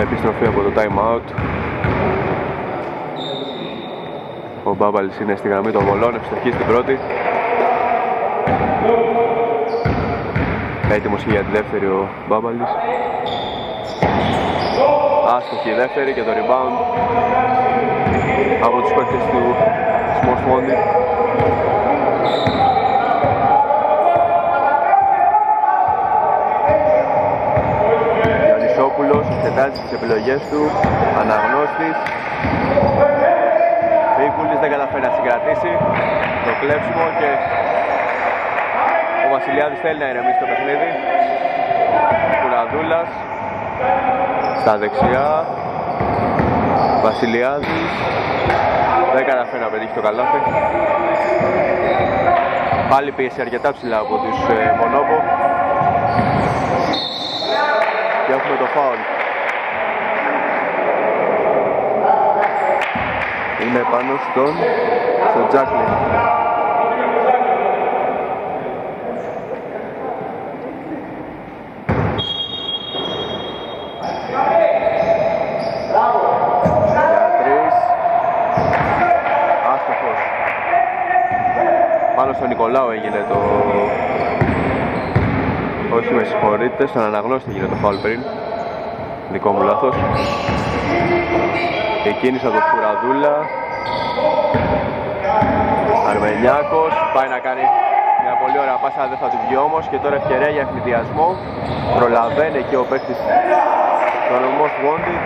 Επιστροφή από το time out. Ο Μπάμπαλης είναι στη γραμμή των βολών, ευστοχή στην πρώτη. Έτοιμος και για τη δεύτερη ο Μπάμπαλης. Άστοχη δεύτερη και το rebound από τους παίκτες του Smorfondi. Γιαννησόπουλος εξετάζει τις επιλογές του, αναγνώστης. Βίκουλης δεν καταφέρει να συγκρατήσει το κλέψιμο και ο Βασιλιάδης θέλει να ηρεμήσει το παιχνίδι. Κουραδούλας στα δεξιά, Βασιλιάδης δεν καταφέρει να πετύχει το καλάθι. Πάλι πίεση αρκετά ψηλά από τους Μονόπο και έχουμε το φάουλ. Είναι πάνω στον Τζάκλιν. Για τρεις. Άστοχος. Πάνω στον Νικολάου έγινε το... Όχι, με συγχωρείτε, στον αναγνώστη έγινε το φάουλ πριν. Δικό μου λάθος. Εκκίνησα το Φουραδούλα. Αρμενιάκος πάει να κάνει μια πολύ ωραία πάσα, δεν θα του βγει όμως. Και τώρα ευκαιρία για ευνηδιασμό. Προλαβαίνει και ο παίκτης τον Most Wanted,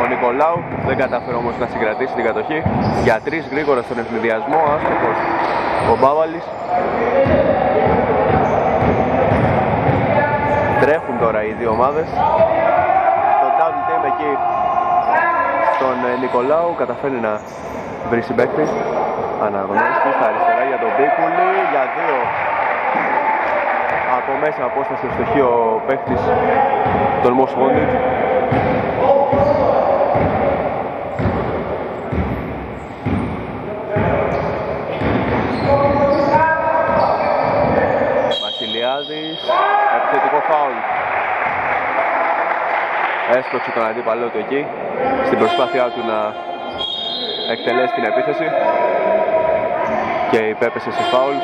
ο Νικολάου. Δεν καταφέρει όμως να συγκρατήσει την κατοχή. Για τρεις γρήγορα στον ευνηδιασμό, άστοχος ο Μπάβαλης. Τρέχουν τώρα οι δύο ομάδες. Το double team εκεί στον Νικολάου, καταφέρει να βρει συμπαίκτης. Αναγνώστη στα αριστερά για τον Μπίκουλη, για δύο από μέσα απόσταση στο στοιχείο ο παίκτης τον Most Wanted. Βασιλιάδης, επιθετικό φάουλ. Έστρωξε τον αντίπαλό του εκεί στην προσπάθειά του να εκτελέσει την επίθεση και υπέπεσε σε φάουλ.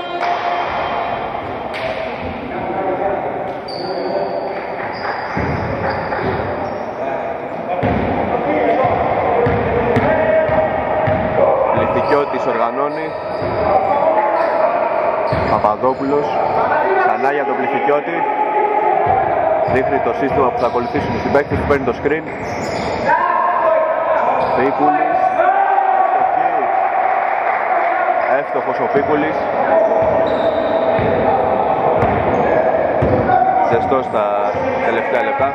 Λιθικιώτης οργανώνει, Παπαδόπουλος ξανά για τον Πληθικιώτη. Δείχνει το σύστημα που θα ακολουθήσουν οι συμπαίκτες, που παίρνει το screen. Πίκουλης, εύστοχος ο Πίκουλης. Ζεστός στα τελευταία λεπτά.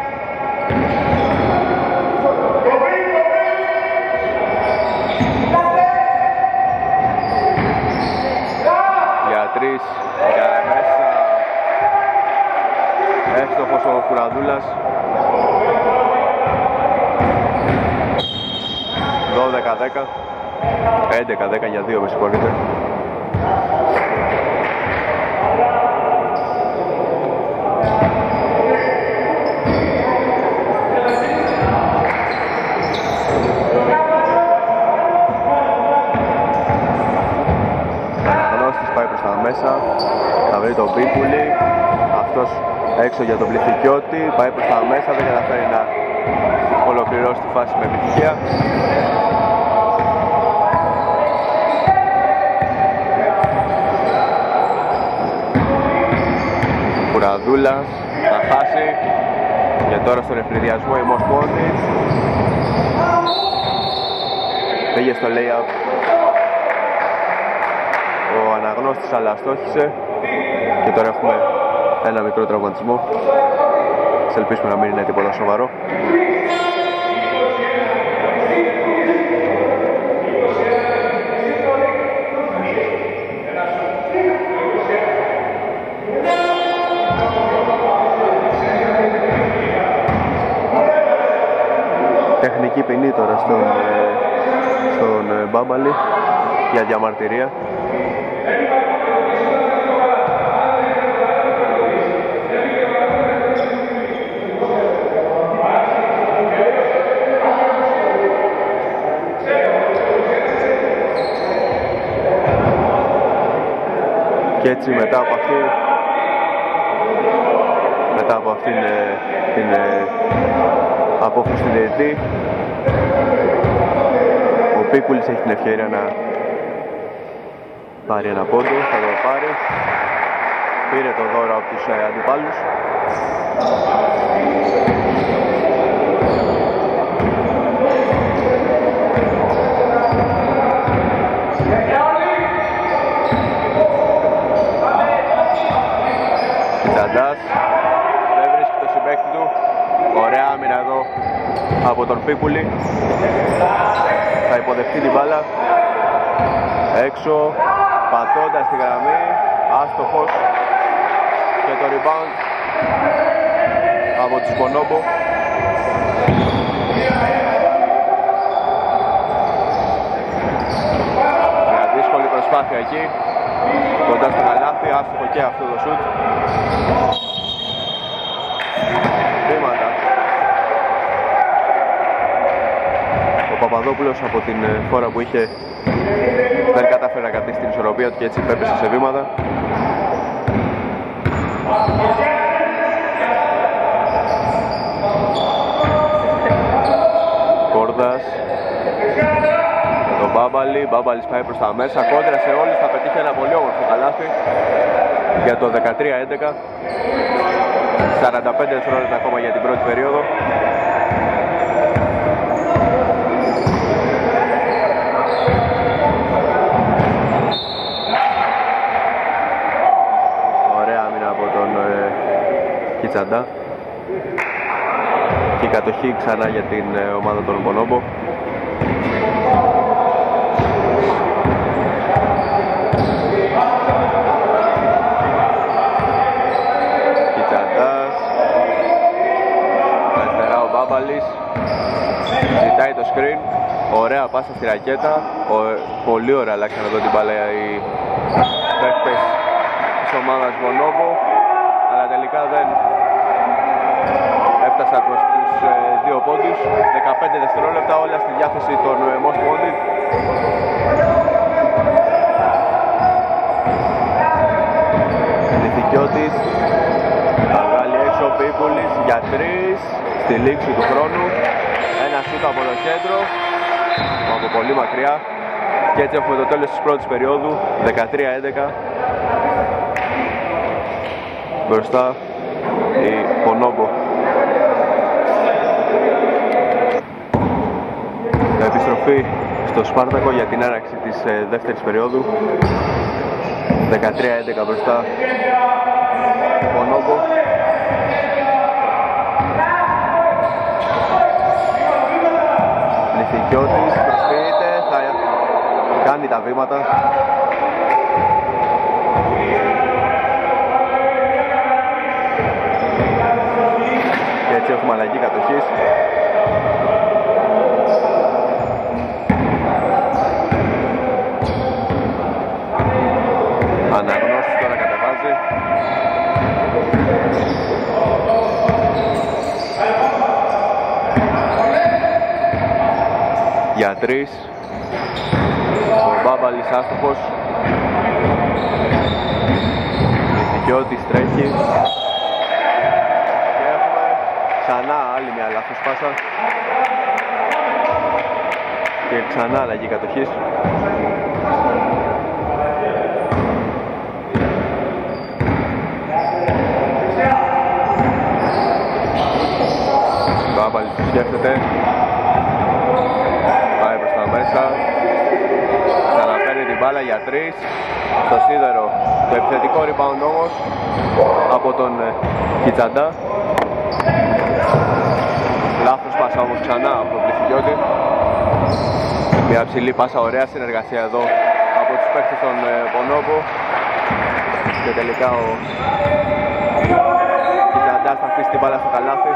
Για τρεις, για μέσα. Εύστοχος ο Κουραδούλας. 12-10. 11-10 για 2, με συγχωρείτε. Αναγνώστης πάει προς τα μέσα, θα βρει τον Πίπουλη. Αυτός έξω για τον Πληθυκιώτη, πάει προς τα μέσα, δεν καταφέρει να ολοκληρώσει τη φάση με επιτυχία. Κουραδούλα θα χάσει και τώρα στον ευνηδιασμό η Most Wanted. Πήγε στο lay-up ο αναγνώστης, αλλά στόχισε και τώρα έχουμε ένα μικρό τραυματισμό. Ας ελπίσουμε να μην είναι τίποτα σοβαρό. Τεχνική ποινή τώρα στον Μπάμπαλη για διαμαρτυρία. Και έτσι μετά από αυτήν την απόφαση του διαιτητή, ο Πίκουλης έχει την ευκαιρία να πάρει ένα πόντο, θα το πάρει. Πήρε το δώρο από τους αντιπάλους. Τσαντάς, δεν βρίσκει το συμπαίκτη του. Ωραία άμυνα εδώ από τον Πίκουλη. Θα υποδεχτεί την μπάλα. Έξω, πατώντας τη γραμμή, άστοχος. Και το rebound από τους Μπονόμπο. Μια δύσκολη προσπάθεια εκεί, κοντά στο καλάθι, άστοχο και αυτό το σουτ. Βήματα. Ο Παπαδόπουλος από την φορά που είχε δεν κατάφερε να κρατήσει την ισορροπία του και έτσι πέπεσε σε βήματα. Κόρδας, τον Μπάμπαλη, Μπάμπαλης πάει προς τα μέσα, κόντρα σε όλους, θα πετύχει ένα πολύ όμορφο καλάθι για το 13-11. 45 δευτερόλεπτα ακόμα για την πρώτη περίοδο. Τσαντά. Και η κατοχή ξανά για την ομάδα των Μπονόμπο. Και Τσαντάς. Αριστερά ο Μπάμπαλης. Ζητάει το screen. Ωραία πάσα στη ρακέτα. Πολύ ωραία αλλάξαν εδώ την μπάλα οι παίκτες της ομάδας Μπονόμπο. Αλλά τελικά δεν έφτασα προς τους δύο πόντους. 15 δευτερόλεπτα, όλα στη διάθεση των Most Wanted. Λιθικιώτης, θα βγάλει έξω ο Πίπουλης για 3 στη λήξη του χρόνου. Ένα σούτ από το κέντρο, από πολύ μακριά. Και έτσι έχουμε το τέλος της πρώτης περίοδου, 13-11. Μπροστά η Μπονόμπο. Επιστροφή στο Σπάρτακο για την έναρξη της δεύτερης περίοδου. 13-11 μπροστά η Μπονόμπο. Λιθικιώτης προσποιείται, θα κάνει τα βήματα. Έτσι έχουμε αλλαγή κατοχής. Αναγνώσεις τώρα κατεβάζει. Για 3. Ο Μπάμπαλης άστοχος. Λιθικιώτης τρέχει. Ξανά άλλη μια λάθος πάσα και ξανά αλλαγή κατοχής. Μπάμπαλης που σκέφτεται, πάει προς τα μέσα, ξαναπαίρνει την μπάλα για 3 στο σίδερο. Το επιθετικό rebound όμως από τον Κιτσαντά. Λάθος πάσα όμως ξανά από τον Πληθυκιώτη. Μια ψηλή πάσα, ωραία συνεργασία εδώ από τους παίκτες των Μπονόμπο. Και τελικά ο Κιτσαντάς θα αφήσει την μπάλα στο καλάθι.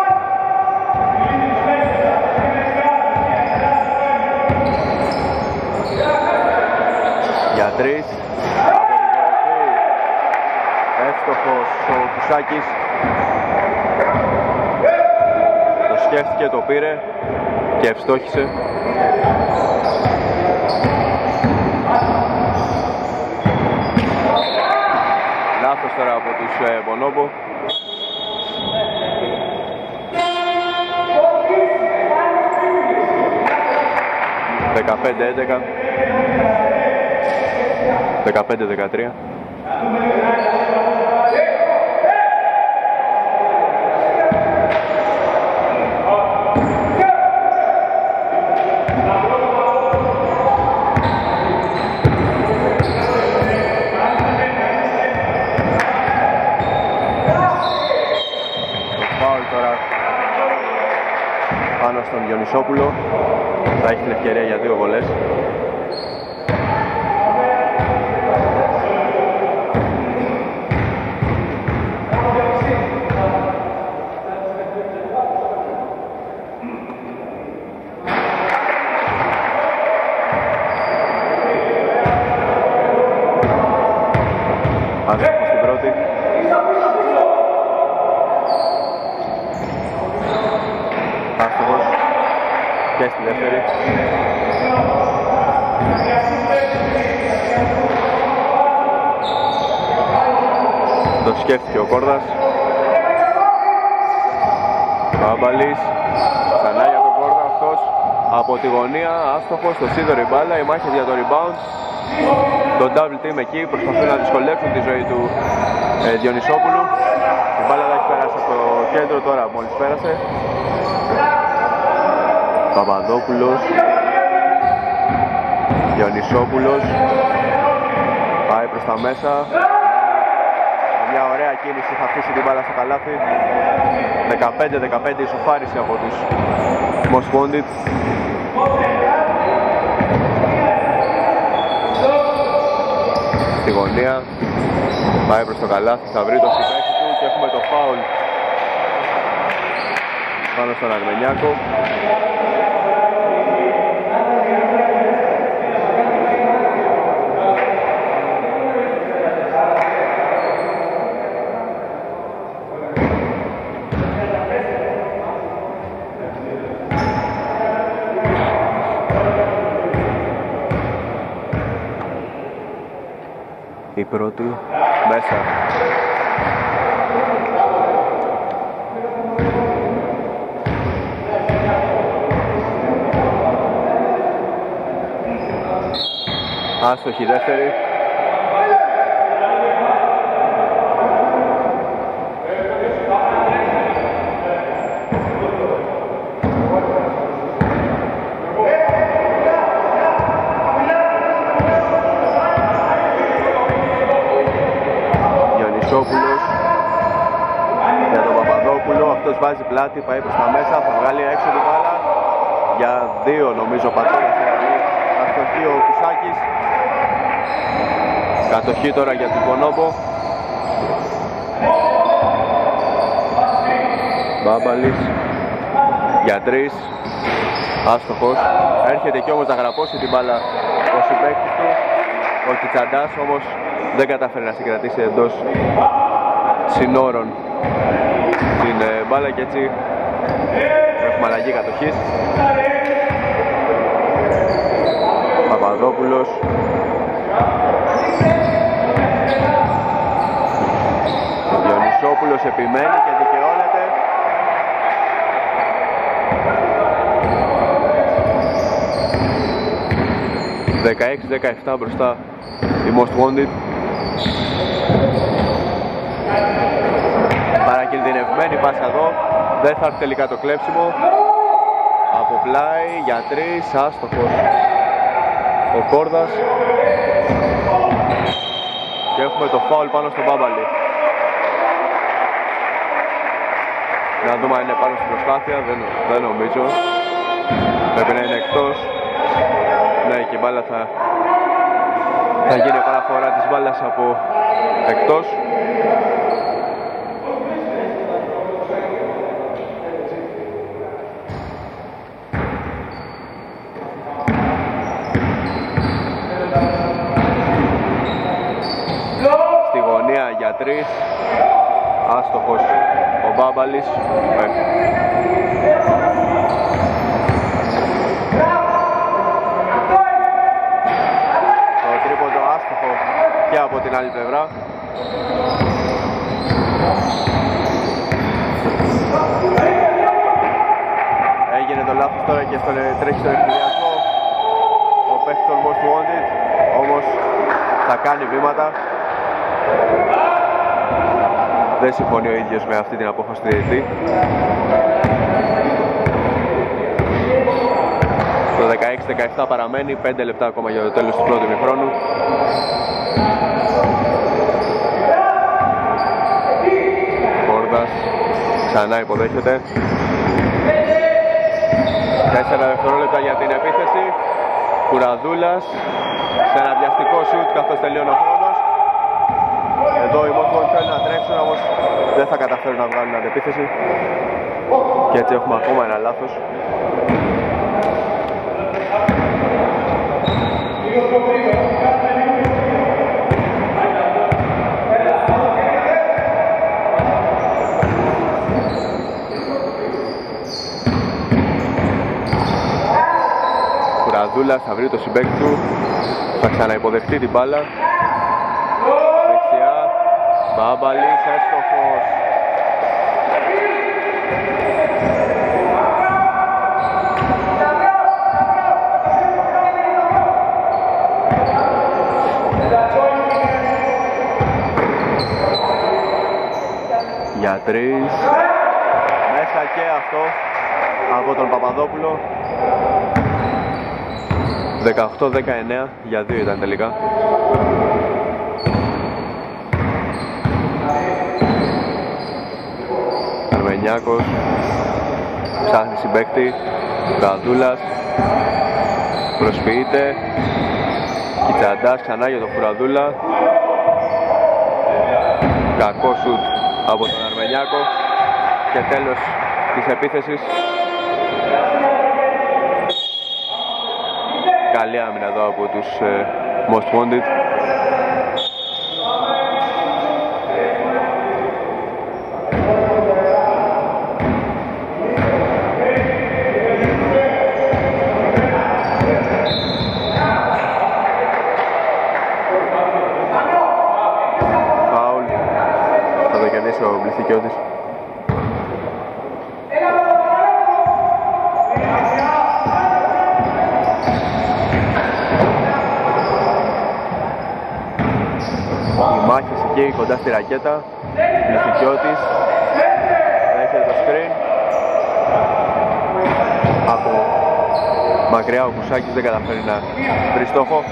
Για 3 από την κορυφή. Εύστοχος ο Κουσάκης. Σκέφτηκε, το πήρε και ευστόχησε. από τους Bonobo. Δεκαπέντε-13. Πάνω στον Διονυσόπουλο, θα έχει την ευκαιρία για δύο βολές. Το σκέφτηκε ο Κόρδας. Καμπαλής, ξανά για τον Κόρδα, αυτός από τη γωνία, άστοχος, το σίδερ η μπάλα, η μάχη για το rebound. Το double team εκεί, προσπαθούν να δυσκολεύσουν τη ζωή του Διονυσόπουλου. Η μπάλα δεν έχει περάσει από το κέντρο, τώρα μόλις πέρασε. Παπαδόπουλος, Διονυσόπουλος, πάει προς τα μέσα. Μια ωραία κίνηση, θα αφήσει την μπάλα στο καλάθι. 15-15 ισοφάριση από τους Mosfondits. Στη γωνία, πάει προς το καλάθι, θα βρει το συμπέκτη του και έχουμε το φάουλ πάνω στον Αρμενιάκο. Η πρώτη μέσα. Άστοχη δεύτερη. Για τον Παπαδόπουλο, αυτός βάζει πλάτη, πάει προς τα μέσα, θα βγάλει έξω την μπάλα για δύο, νομίζω, πατώντας την γραμμή. Αστοχή ο Κουσάκης. Κατοχή τώρα για τον Bonobo. Μπάμπαλης για τρεις, άστοχος. Έρχεται και όμως να γραπώσει την μπάλα ο συμπαίκτης του, ο Κιτσαντάς, όμως δεν κατάφερε να συγκρατήσει εντός συνόρων την μπάλα και έτσι έχουμε αλλαγή κατοχής. Παπαδόπουλος, ο Διονυσόπουλος επιμένει και δικαιώνεται. Δεκαέξι-δεκαεφτά μπροστά η Most Wanted. Παρακινδυνευμένη πάσα εδώ, δεν θα έρθει τελικά το κλέψιμο. Από πλάι για τρεις, άστοχος ο Κόρδας. Και έχουμε το φάουλ πάνω στον Μπάμπαλη. Να δούμε αν είναι πάνω στην προσπάθεια, δεν νομίζω. Πρέπει να είναι εκτός. Ναι, και η μπάλα θα γίνει επαναφορά της μπάλας από εκτός. Στη γωνία για τρεις, άστοχος ο Μπάμπαλης. Και από την άλλη πλευρά Έγινε το λάθος τώρα και στο τρέχει στον εκτελεστικό. Ο παίκτης των Most Wanted όμως θα κάνει βήματα. Δεν συμφωνεί ο ίδιος με αυτή την απόφαση του διαιτητή. Το 16-17 παραμένει, 5 λεπτά ακόμα για το τέλος του πρώτου ημιχρόνου. Κόρδας ξανά υποδέχεται. 4 δευτερόλεπτα για την επίθεση. Κουραδούλας σε ένα βιαστικό σουτ καθώς τελειώνει ο χρόνος. Εδώ οι Most Wanted θέλουν να τρέξουν, όμως δεν θα καταφέρουν να βγάλουν αντεπίθεση. Και έτσι έχουμε ακόμα ένα λάθος. Κουραδούλας θα βρει το συμπέκτη του, θα ξαναυποδεχτεί την μπάλα. Δεξιά, Μπάμπαλης, έστοχος. Για τρεις, μέσα και αυτό από τον Παπαδόπουλο. 18-19 για 2 ήταν τελικά. Αρμενιάκος ψάχνει συμπαίκτη. Κουραδούλας προσποιείται. Κιτσαντάς ξανά για τον Κουραδούλα. Κακό σουτ από τον Αρμενιάκο και τέλος της επίθεσης. Καλή άμυνα εδώ από τους Most Wanted. Φάουλ. Θα το κερδίσει ο Μπληθικιώτης. Μάχης εκεί κοντά στη ρακέτα. Μπληθικιώτης έχετε το screen. Από μακριά ο Κουσάκης δεν καταφέρει να βρει στόχο.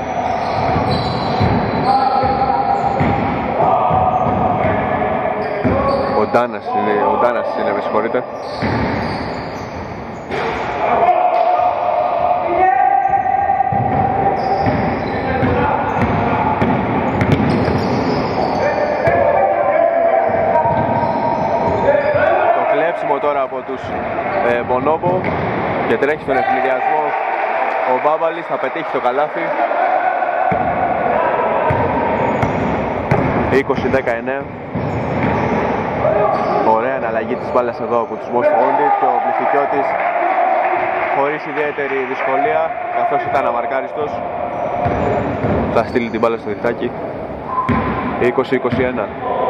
Ο Ντάνας είναι, με συγχωρείτε. Τώρα από τους Μπονόμπο και τρέχει στον ευνηδιασμό ο Μπάμπαλης, θα πετύχει το καλάθι. 20-19. Ωραία αναλλαγή της μπάλας εδώ από τους Most Wanted και ο Πληθυκιώτης χωρίς ιδιαίτερη δυσκολία, καθώς ήταν αμαρκάριστος, θα στείλει την μπάλα στο διχτάκι. 20-21.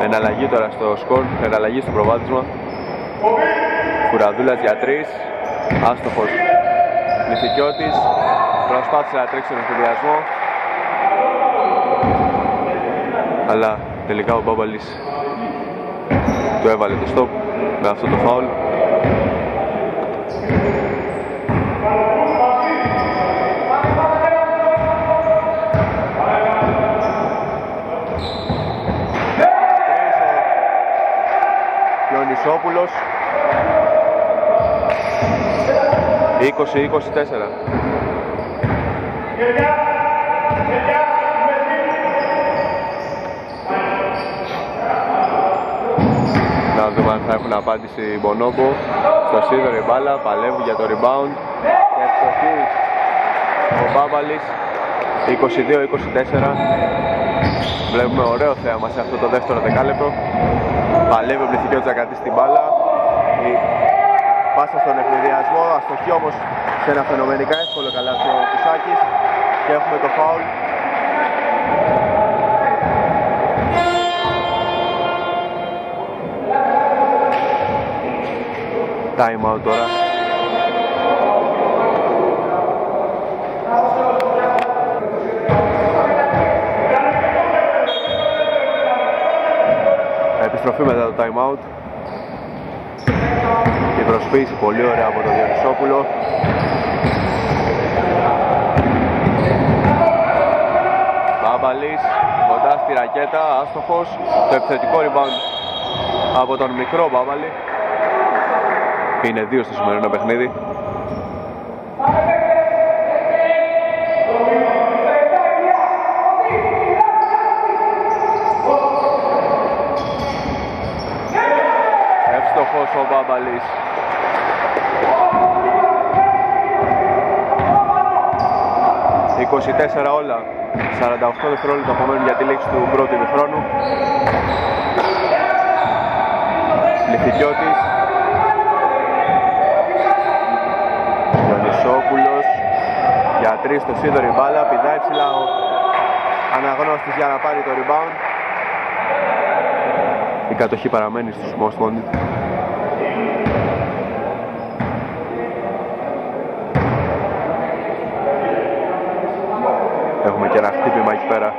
Εναλλαγή τώρα στο σκορ, εναλλαγή στο προβάδισμα. Κουραδούλας για τρεις, άστοχος. Πληθυκιώτης προσπάθησε να τρέξει τον εμφυλιασμό, αλλά τελικά ο Μπάμπαλης του έβαλε το στόπ με αυτό το φάουλ. Ισόπουλος. 20-24. Να δούμε αν θα έχουν απάντηση οι Μπονόμπο. Στο σίδερο η μπάλα, παλεύει για το rebound και ευστοχή ο Μπάμπαλης. 22-24. Βλέπουμε ωραίο θέαμα σε αυτό το δεύτερο δεκάλεπτο. Παλεύει ο Πληθυκιώτης να κρατήσει την μπάλα. Πάσα στον ευνηδιασμό, αστοχή όμως σε ένα φαινομενικά εύκολο καλάθι ο Κουσάκης. Και έχουμε το φάουλ. time out τώρα. Επιστροφή μετά το time out. Η προσποίηση πολύ ωραία από τον Διονυσόπουλο. Μπαμπαλής κοντά στη ρακέτα, άστοχος. Το επιθετικό rebound από τον μικρό Μπαμπαλή. Είναι δύο στο σημερινό παιχνίδι. Εύστοχος ο Μπαμπαλής. «24 όλα». 48 δευτερόλεπτα απομένουν για τη λήξη του πρώτου ημιχρόνου. Λιθικιώτης, Διονυσόπουλος για 3 στο σίδερο, η μπάλα πηδάει ψηλά, ο αναγνώστης για να πάρει το rebound. Η κατοχή παραμένει στους Μόσχοντιτ. Έχουμε και ένα χτύπημα εκεί πέρα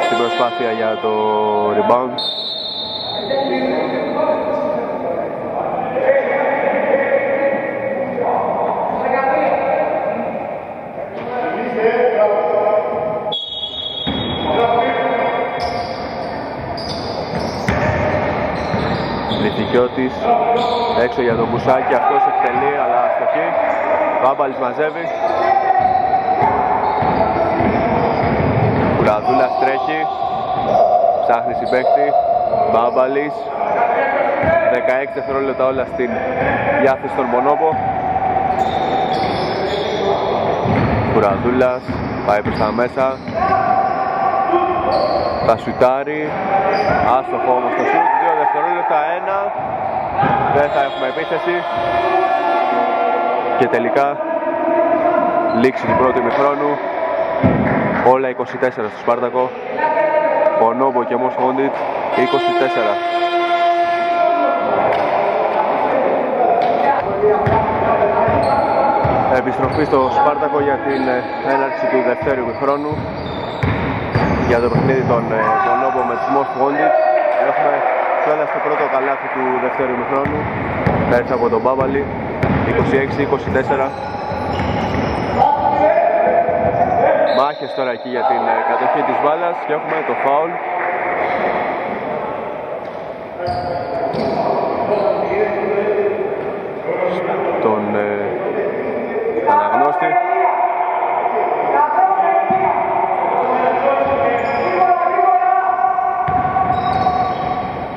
στην προσπάθεια για το rebound. Λιθικιώτης έξω για τον Μπουσάκη, αυτός εκτελεί αλλά αστοχή. Μπάμπαλης μαζεύει. Κουραδούλας τρέχει, ψάχνει συμπαίκτη. Μπάμπαλης, 16 δευτερόλεπτα όλα στην διάθεση στον Μονόπο. Κουραδούλας πάει προς τα μέσα, θα σουτάρει, άστοχο όμως το σουτ. 2 δευτερόλεπτα, 1, δεν θα έχουμε επίθεση και τελικά λήξη του πρώτου ημιχρόνου. Όλα 24 στο Σπάρτακο, Πονόμπο και Μος Χόντιτ 24. Επιστροφή στο Σπάρτακο για την έναρξη του δευτέρου χρόνου για το παιχνίδι των Πονόμπο με τους Μος Χόντιτ. Έχουμε κιόλα στο πρώτο καλάθι του δευτέρου χρόνου, πέρασε από τον Μπάμπαλη, 26-24. Μάχες τώρα εκεί για την κατοχή της μπάλας και έχουμε το φάουλ. Τον αναγνώστη.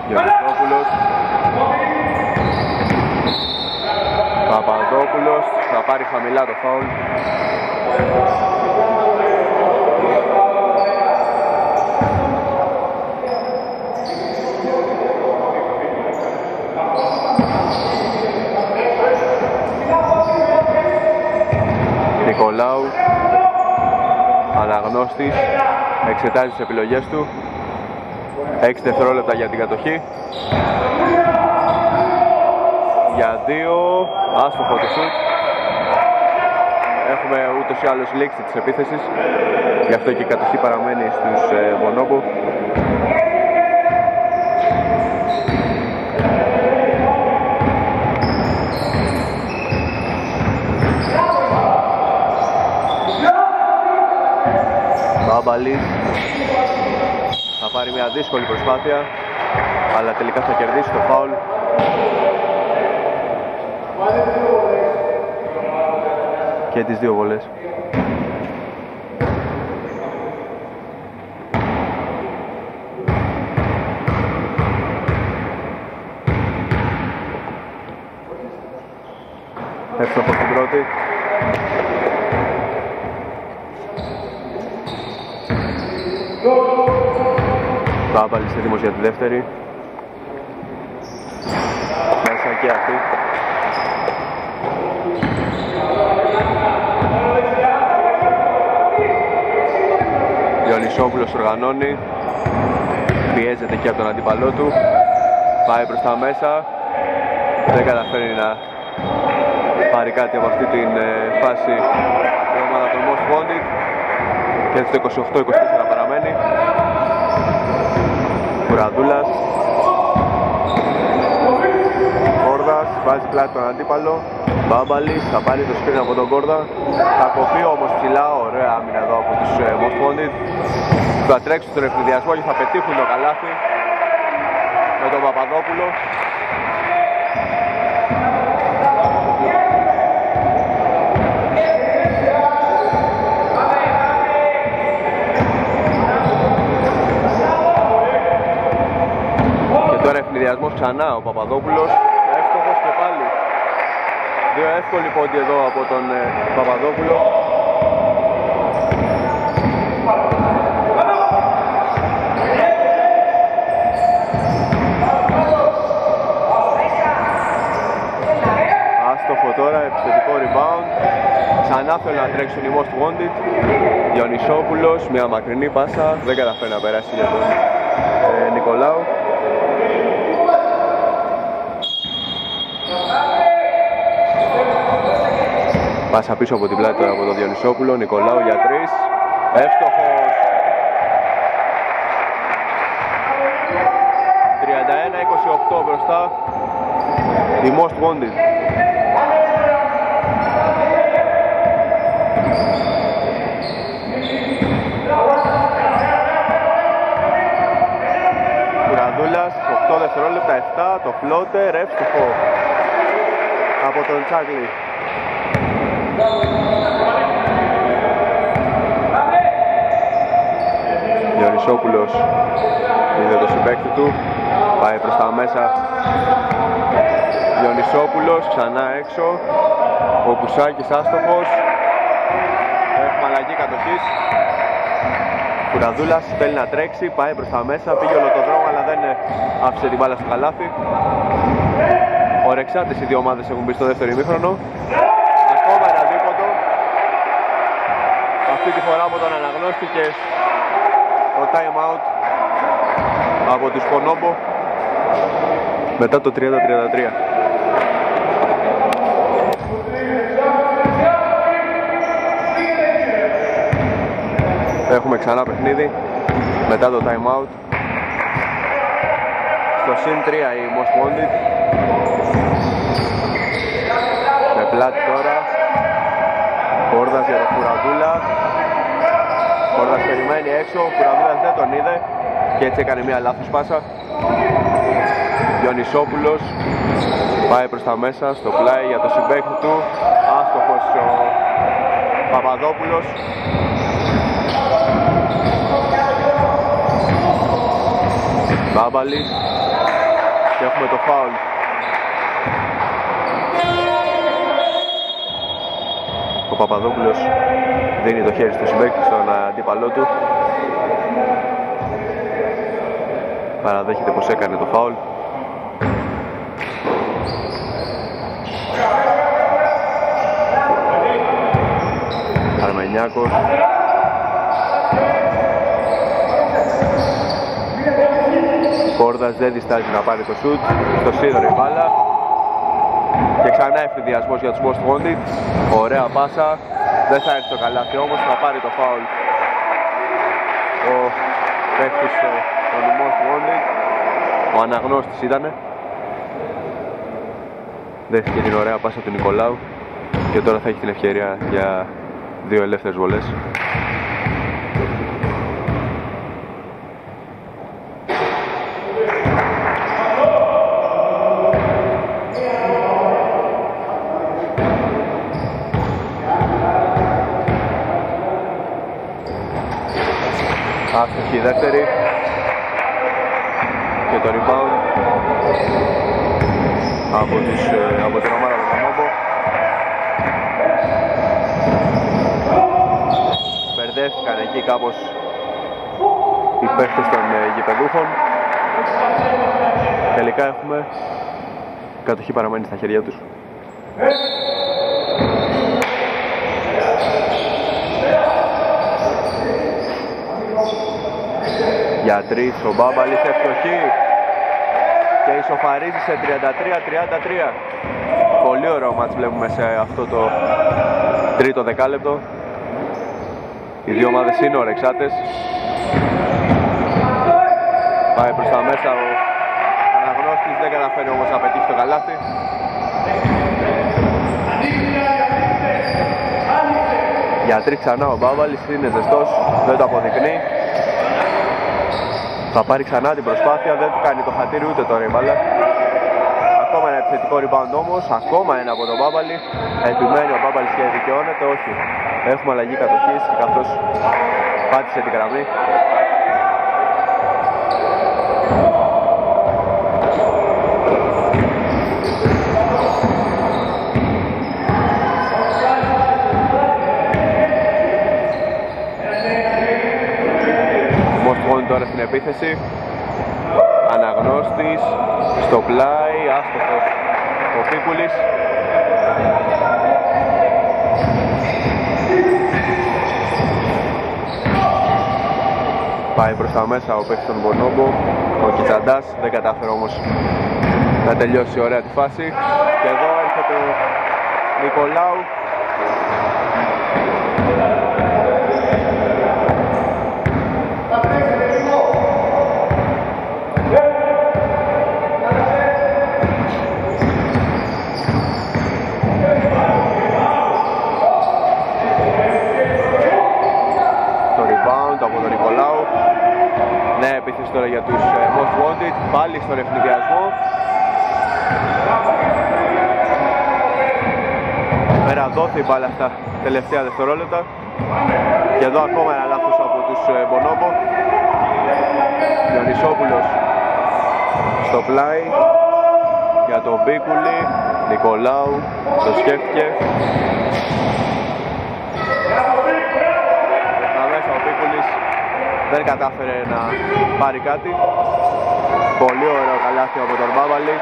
Γιαννικόπουλος. Παπαδόπουλος θα πάρει χαμηλά το φάουλ. Νικολάου, αναγνώστης, εξετάζει τις επιλογές του. 6 δευτερόλεπτα για την κατοχή. Για 2, άστοχο το σουτ. Έχουμε ούτως ή άλλως λήξη της επίθεσης, γι' αυτό και η κατοχή παραμένει στους Μονόμπο. Μπαμπαλής θα πάρει μια δύσκολη προσπάθεια, αλλά τελικά θα κερδίσει το φάουλ. Και τις δύο βολές. Εύστοχος την πρώτη. Μπάμπαλης έτοιμος για τη δεύτερη. Μέσα και αυτή. Διονυσόπουλος οργανώνει. Πιέζεται και από τον αντίπαλό του. Πάει προς τα μέσα. δεν καταφέρει να πάρει κάτι από αυτή την φάση η ομάδα των Mosphonic και έτσι το 28-24 παραμένει. Κουραδούλας, Κόρδας, βάζει πλάτη τον αντίπαλο, Μπάμπαλης θα πάρει το σκριν από τον Κόρδα, θα κοπεί όμως ψηλά, ωραία άμυνα εδώ από τους Mosphonic, θα τρέξουν τον ευνηδιασμό και θα πετύχουν το καλάθι με τον Παπαδόπουλο. Ευνηδιασμός ξανά ο Παπαδόπουλος, εύστοχος και πάλι. Δύο εύκολοι πόντοι εδώ από τον Παπαδόπουλο. Άστοχο τώρα, επιθετικό rebound. Ξανά θέλει να τρέξουν οι Most Wanted. Διονυσόπουλος, μια μακρινή πάσα, δεν καταφέρει να περάσει για τον Νικολάου. Πάσα πίσω από την πλάτη τώρα από τον Διονυσόπουλο, Νικολάου για τρεις, εύστοχος. 31-28 μπροστά, οι Most Wanted. Κουραδούλας, 8 δευτερόλεπτα, 7, το φλότερ, εύστοχο από τον Τσάγκλι. Διονυσόπουλος είναι το συμπαίκτη του, πάει προς τα μέσα. Διονυσόπουλος ξανά έξω, ο Κουσάκης άστοχος, έχουμε αλλαγή κατοχής. Κουραδούλας θέλει να τρέξει, πάει προς τα μέσα, πήγε όλο το δρόμο αλλά δεν άφησε την μπάλα στο καλάθι. Ορεξάτες οι δύο ομάδες έχουν μπει στο δεύτερο ημίχρονο. Αυτή τη φορά που τον αναγνώστηκε το time out από τους Κονόμπο μετά το 30-33. Έχουμε ξανά παιχνίδι μετά το time out στο συν 3 η Most Wanted με πλάτη τώρα. Κόρδας για τον Κουραδούλα. Κόρδας περιμένει έξω, ο Κουραδούλας δεν τον είδε και έτσι έκανε μια λάθος πάσα. Διονυσόπουλος πάει προς τα μέσα στο πλάι για το συμπαίκτη του, άστοχος ο Παπαδόπουλος. Μπάμπαλης και έχουμε το φάουλ. Ο Παπαδόπουλος δίνει το χέρι στο συμπαίκτη, στον αντίπαλό του. Παραδέχεται πως έκανε το φάουλ. Αρμενιάκος. Κόρδας δεν διστάζει να πάρει το σουτ, το σίδωρο η μπάλα. Και ξανά ευθυδιασμός για τους Most Wanted. Ωραία πάσα. Δεν θα έρθει το καλάθι όμως, θα πάρει το φάουλ ο παίκτης των Most Wanted. Ο αναγνώστης ήτανε. Δέχτηκε την ωραία πάσα του Νικολάου και τώρα θα έχει την ευκαιρία για δύο ελεύθερες βολές. Άστοχη η δεύτερη και το rebound από την ομάδα του Μαμόμπο. Μπερδεύτηκαν εκεί κάπως οι παίκτες των γηπεδούχων. Τελικά έχουμε κατοχή παραμένει στα χέρια τους. Για τρεις ο Μπάμπαλης, ευτυχή και η ισοφαρίζει σε 33-33. Πολύ ωραίο μάτς βλέπουμε σε αυτό το τρίτο δεκάλεπτο. Οι δύο ομάδες είναι ορεξάτες. Πάει προς τα μέσα ο Αναγνώστης, δεν καταφέρει όμως να πετύχει το καλάθι. Για τρεις ξανά ο Μπάβαλης, είναι ζεστός, δεν το αποδεικνύει. Θα πάρει ξανά την προσπάθεια, δεν του κάνει το χατήρι ούτε το ρίμπαλα. Ακόμα ένα επιθετικό rebound όμως, ακόμα ένα από τον Μπάβαλη. Επιμένει ο Μπάβαλης και δικαιώνεται, όχι. Έχουμε αλλαγή κατοχής και καθώς πάτησε την γραμμή. Τώρα στην επίθεση, Αναγνώστης, στο πλάι, άστοχος ο Πίκουλης. Πάει προς τα μέσα ο παίκτης των Μπονόμπο, ο Κιτσαντάς, δεν κατάφερε όμως να τελειώσει ωραία τη φάση. Και εδώ έρχεται ο Νικολάου. Τώρα για τους Most Wanted, πάλι στον ευνηδιασμό. Πέρα δόθη η μπάλα στα τελευταία δευτερόλεπτα. Και εδώ ακόμα ένα λάθος από τους Μπονόμπο. Διονυσόπουλος στο πλάι για τον Μπίκουλη. Νικολάου το σκέφτηκε. Δεν κατάφερε να πάρει κάτι. Πολύ ωραίο καλάθι από τον Μπάβαλη.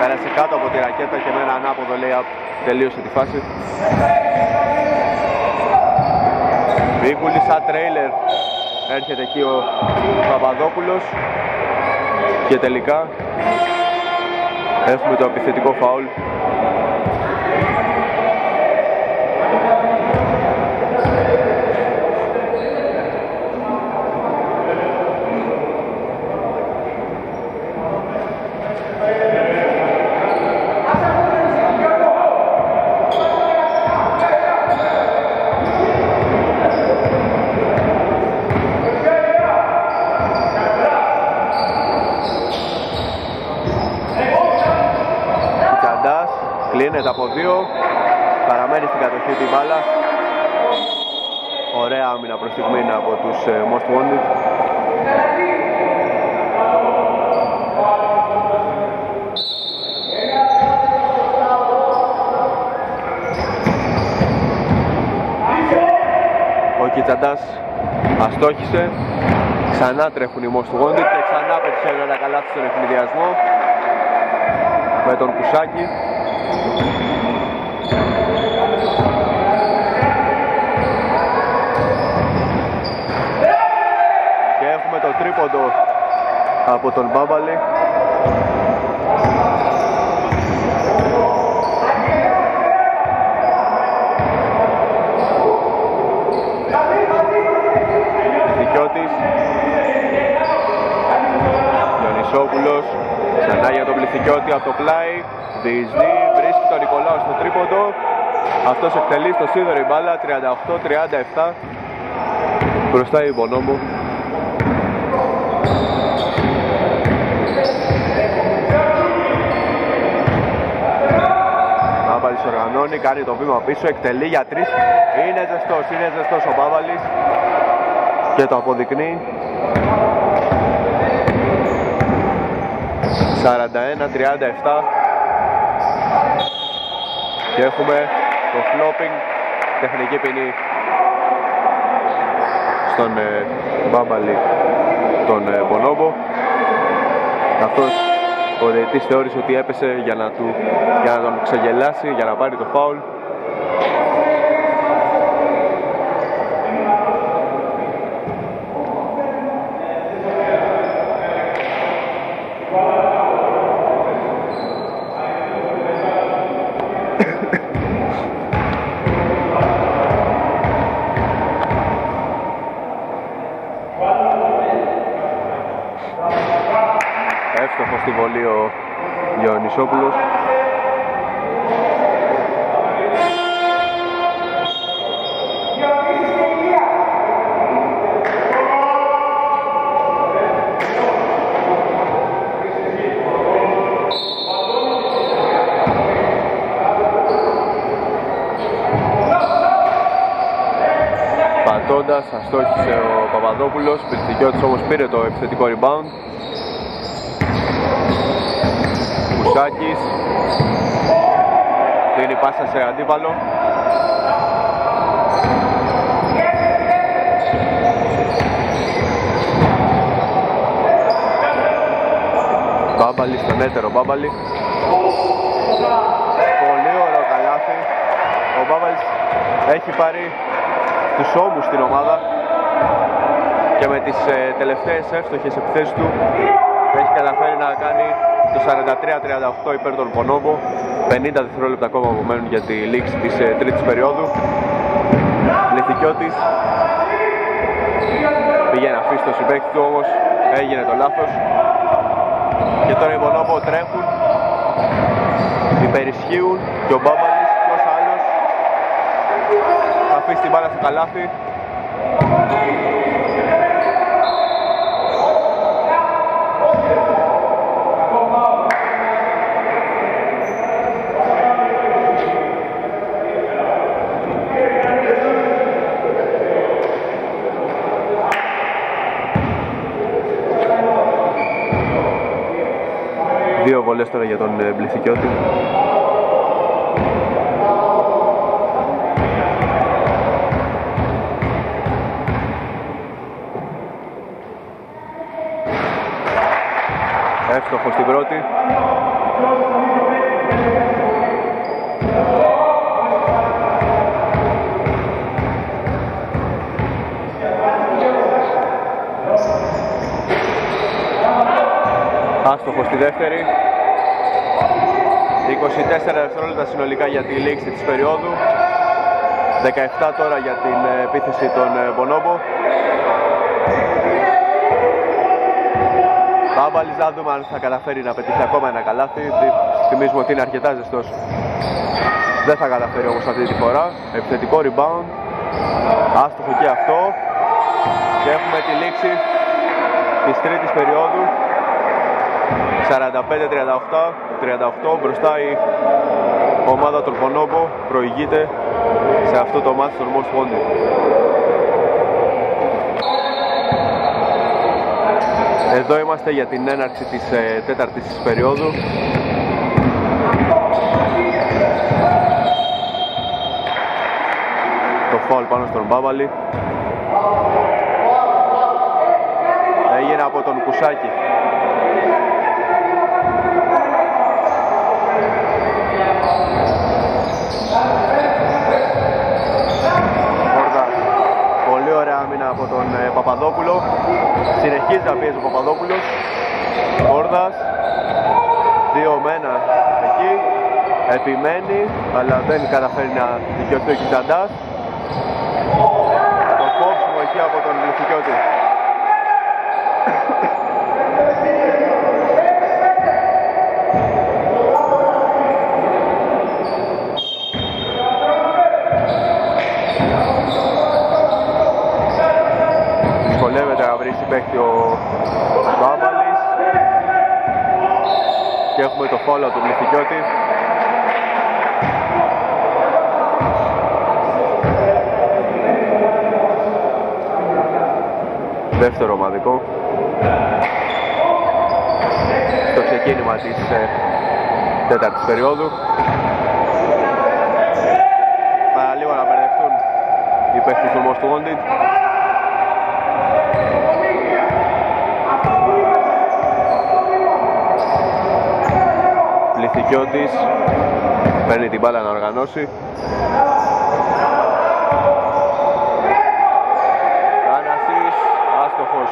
Πέρασε κάτω από τη ρακέτα και με ένα ανάποδο lay-up τελείωσε τη φάση. Βίκουλη σαν τρέιλερ έρχεται εκεί ο Παπαδόπουλος. Και τελικά έχουμε το επιθετικό φαουλ. Κλείνεται από δύο, παραμένει στην κατοχή τη μπάλα. Ωραία άμυνα προς τη μήνα από τους Most Wanted. Ο Κιτσαντάς αστόχησε, ξανά τρέχουν οι Most Wanted και ξανά πετυχαίνει ένα καλάθι στον ευνηδιασμό με τον Κουσάκη. Και έχουμε το τρίποντο από τον Μπάμπαλη. Δικιώτης, Διονυσόπουλος, ξανά για τον Πληθυκιώτη από το πλάι. Διεισδύει, βρίσκει τον Νικολάου στο τρίποντο. Αυτός εκτελεί στο σίδερο η μπάλα, 38-37. Μπροστά η Μπονόμπο. Μπάβαλης οργανώνει, κάνει το βήμα πίσω, εκτελεί για τρεις. Είναι ζεστός, είναι ζεστός ο Μπάβαλης. Και το αποδεικνύει. 41-37. Και έχουμε το flopping, τεχνική ποινή στον Μπάμπαλη τον Μπονόμπο, καθώς ο διαιτητής θεώρησε ότι έπεσε για να τον ξεγελάσει, για να πάρει το φάουλ. εύστοχο στη βολή ο Διονυσόπουλος. Πατώντας, αστόχησε ο Παπαδόπουλος, Πυρτσικιώτης όμως πήρε το επιθετικό rebound. Μουσάκης δίνει πάσα σε αντίπαλο. Μπάμπαλη στον έτερο, Μπάμπαλη. Πολύ ωραίο καλάθι. Ο Μπάμπαλης έχει πάρει στους ώμους την ομάδα και με τις τελευταίες εύστοχες επιθέσεις του έχει καταφέρει να κάνει το 43-38 υπέρ των Πονόβο. 50 δευτερόλεπτα ακόμα που μένουν για τη λήξη της τρίτης περίοδου. Λιθικιώτης πήγαινε να αφήσει το συμπαίκτη του, όμως έγινε το λάθος και τώρα οι Πονόβο τρέχουν, υπερισχύουν και ο Μπάμπαλης ποιος άλλος αφήσει την μπάλα στο καλάθι. Δύο βολές τώρα για τον Πληθυκιώτη. Εύστοχο στην πρώτη. Άστοχο στη δεύτερη. 24 δευτερόλεπτα συνολικά για τη λήξη της περίοδου. 17 τώρα για την επίθεση των Μπονόμπο. Μπάμπαλης, να δούμε αν θα καταφέρει να πετύχει ακόμα ένα καλάθι. Θυμίζουμε ότι είναι αρκετά ζεστός. Δεν θα καταφέρει όμως αυτή τη φορά. Επιθετικό rebound. Άστοχο και αυτό. Και έχουμε τη λήξη της τρίτης περίοδου. 45-38, μπροστά η ομάδα των Πονόμπο προηγείται σε αυτό το μάτι των Most Wanted. Εδώ είμαστε για την έναρξη της τέταρτης περίοδου. Το φάουλ πάνω στον Μπάμπαλη έγινε από τον Κουσάκη. Πολύ ωραία άμυνα από τον Παπαδόπουλο. Συνεχίζει να πιέζει ο Παπαδόπουλος. Πόρδας, δύο μένα εκεί. Επιμένει, αλλά δεν καταφέρει να δικαιωθεί ο Κιτσαντάς. Το κόψιμο εκεί από τον Λιθικιώτη. Δυσκολεύεται να βρει συμπαίχτη ο Μπάμπαλης και έχουμε το φάουλ του Πληθυκιώτη. Δεύτερο ομαδικό στο ξεκίνημα της τέταρτης περίοδου. Παρά λίγο να μπερδευτούν οι παίκτες του Most Wanted. Πληθυκιώτης παίρνει την μπάλα να οργανώσει. Θανάσης, άστοχος.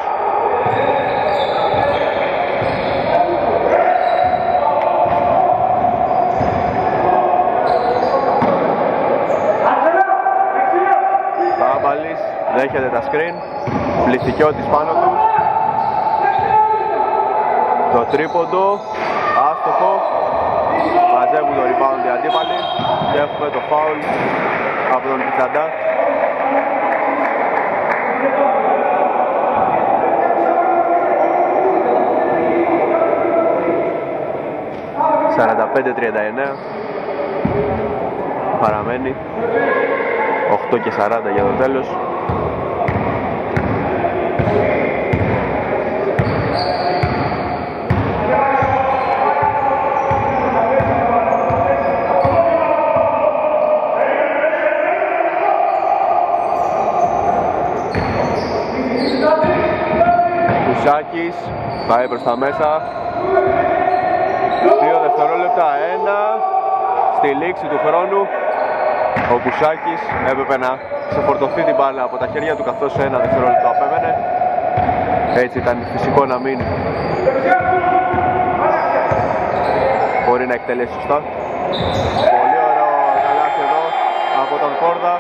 Μπάμπαλης δέχεται τα screen. Πληθυκιώτης πάνω του. Το τρίποντο, άστοχο, μαζεύουν το rebound οι αντίπαλοι και έχουμε το foul από τον Πιτσαντά. Παραμένει 8 και 40 για το τέλος. Κουσάκης πάει προς τα μέσα. 2 δευτερόλεπτα, 1. Στη λήξη του χρόνου ο Κουσάκης έπρεπε να ξεφορτωθεί την μπάλα από τα χέρια του, καθώς σε ένα δευτερόλεπτο απέμενε. Έτσι ήταν φυσικό να μην μπορεί να εκτελέσει σωστά. Πολύ ωραίο καλάθι εδώ από τον Κόρδα,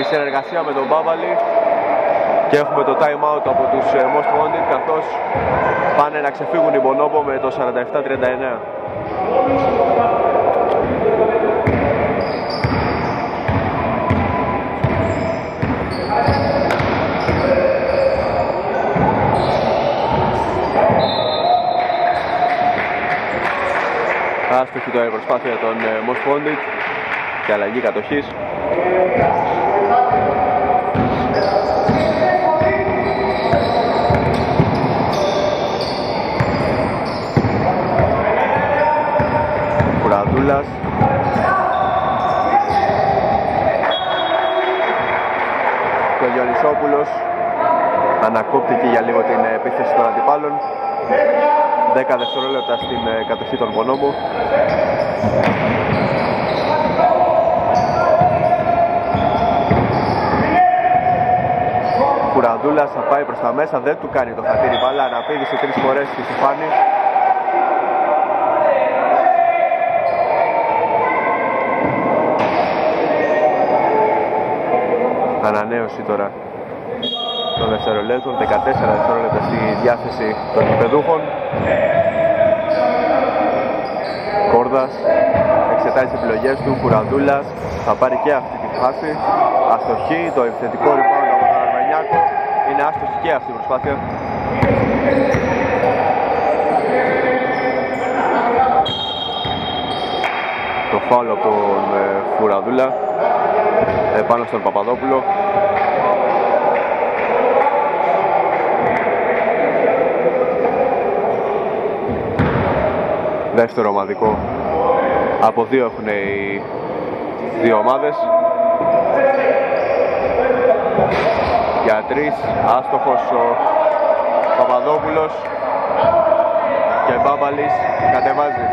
η συνεργασία με τον Μπάβαλη, και έχουμε το time out από τους Most Wanted, καθώς πάνε να ξεφύγουν οι Μπονόμπο με το 47-39. Άστοχη τώρα η προσπάθεια των Most Wanted και αλλαγή κατοχής. Κουραδούλας. Και ο Γιονισόπουλος ανακόπτηκε για λίγο την επίθεση των αντιπάλων. 10 δευτερόλεπτα στην κατοχή των Μπονόμπο. Κουραδούλας θα πάει προς τα μέσα, δεν του κάνει το χατήρι μπάλα, αναπήδησε 3 φορές στη στιφάνη. Ανανέωση τώρα των δευτερολέπτων, 14 δευτερόλεπτα στη διάθεση των γηπεδούχων. Κόρδας εξετάζει τις επιλογές του, Κουραντούλας θα πάρει και αυτή τη φάση. Αστοχή, το επιθετικό rebound από τον Αρμανιάκο, είναι άστοχη και αυτή η προσπάθεια. Το φάουλ από τον Κουραντούλα πάνω στον Παπαδόπουλο. Δεύτερο ομαδικό από δύο έχουν οι δύο ομάδες. Για τρεις, άστοχος ο Παπαδόπουλος και Μπάμπαλης κατεβάζει.